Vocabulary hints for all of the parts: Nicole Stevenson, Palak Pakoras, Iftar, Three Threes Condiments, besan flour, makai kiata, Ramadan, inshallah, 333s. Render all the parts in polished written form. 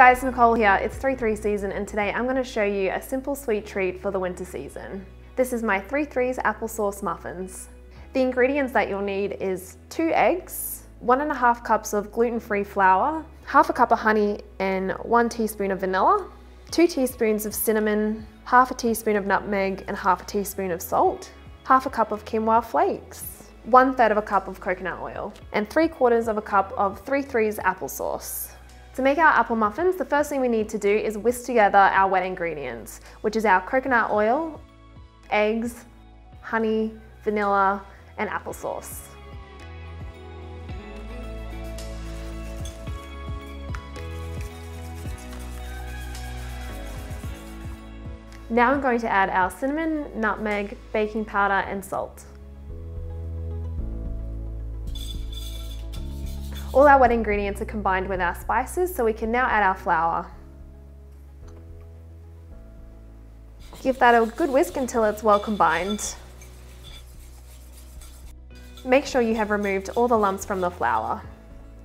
guys, Nicole here. It's 3 3 season and today I'm going to show you a simple sweet treat for the winter season. This is my 3 Threes applesauce muffins. The ingredients that you'll need is 2 eggs, 1.5 cups of gluten-free flour, 1/2 cup of honey and 1 teaspoon of vanilla, 2 teaspoons of cinnamon, 1/2 teaspoon of nutmeg and 1/2 teaspoon of salt, 1/2 cup of quinoa flakes, 1/3 cup of coconut oil and 3/4 cup of 3 Threes applesauce. To make our apple muffins, the first thing we need to do is whisk together our wet ingredients, which is our coconut oil, eggs, honey, vanilla and applesauce. Now I'm going to add our cinnamon, nutmeg, baking powder and salt. All our wet ingredients are combined with our spices, so we can now add our flour. Give that a good whisk until it's well combined. Make sure you have removed all the lumps from the flour.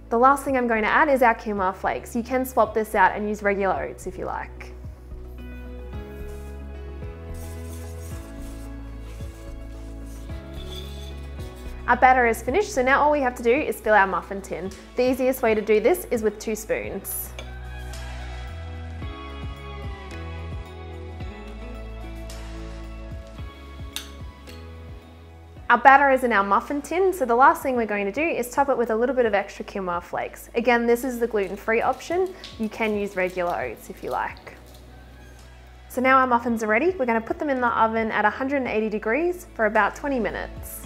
The last thing I'm going to add is our quinoa flakes. You can swap this out and use regular oats if you like. Our batter is finished, so now all we have to do is fill our muffin tin. The easiest way to do this is with 2 spoons. Our batter is in our muffin tin, so the last thing we're going to do is top it with a little bit of extra quinoa flakes. Again, this is the gluten-free option. You can use regular oats if you like. So now our muffins are ready. We're going to put them in the oven at 180 degrees for about 20 minutes.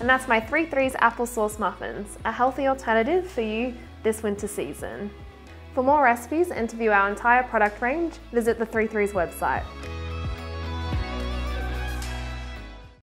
And that's my 3 Threes applesauce muffins, a healthy alternative for you this winter season. For more recipes and to view our entire product range, visit the 3 Threes website.